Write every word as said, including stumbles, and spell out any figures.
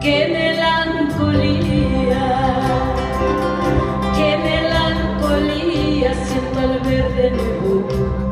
Qué melancolía siento al ver de nuevo